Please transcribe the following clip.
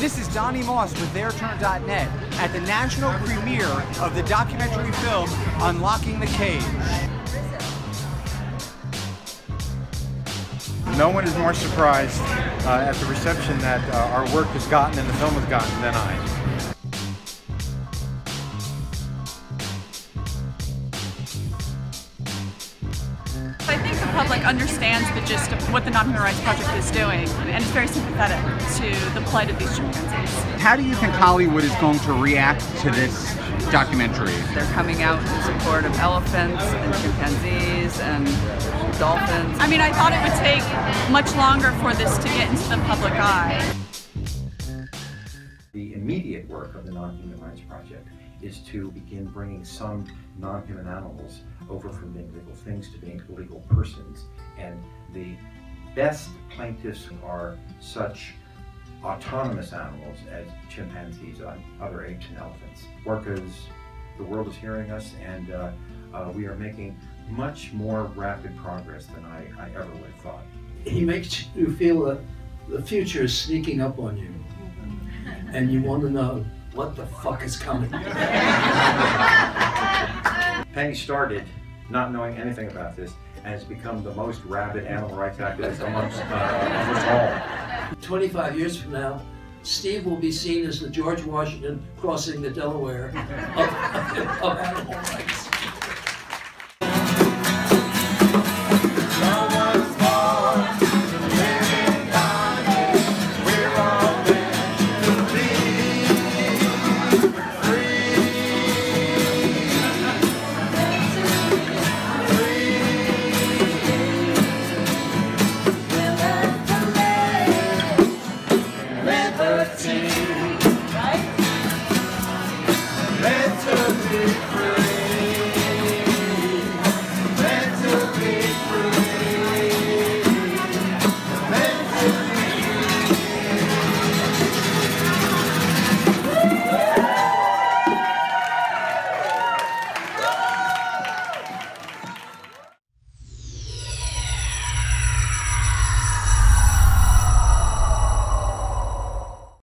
This is Donnie Moss with TheirTurn.net at the national premiere of the documentary film Unlocking the Cage. No one is more surprised at the reception that our work has gotten and the film has gotten than I. I think the public understands the gist of what the Non-Human Rights Project is doing, and it's very sympathetic to the plight of these chimpanzees. How do you think Hollywood is going to react to this documentary? They're coming out in support of elephants and chimpanzees and dolphins. I mean, I thought it would take much longer for this to get into the public eye. The immediate work of the Non-Human Rights Project is to begin bringing some non-human animals over from being legal things to being legal persons. And the best plaintiffs are such autonomous animals as chimpanzees, other apes, and elephants. Orcas, the world is hearing us, and we are making much more rapid progress than I ever would have thought. He makes you feel that the future is sneaking up on you, and you want to know what the fuck is coming. Penny started not knowing anything about this and has become the most rabid animal rights activist amongst all. 25 years from now, Steve will be seen as the George Washington crossing the Delaware of animal rights.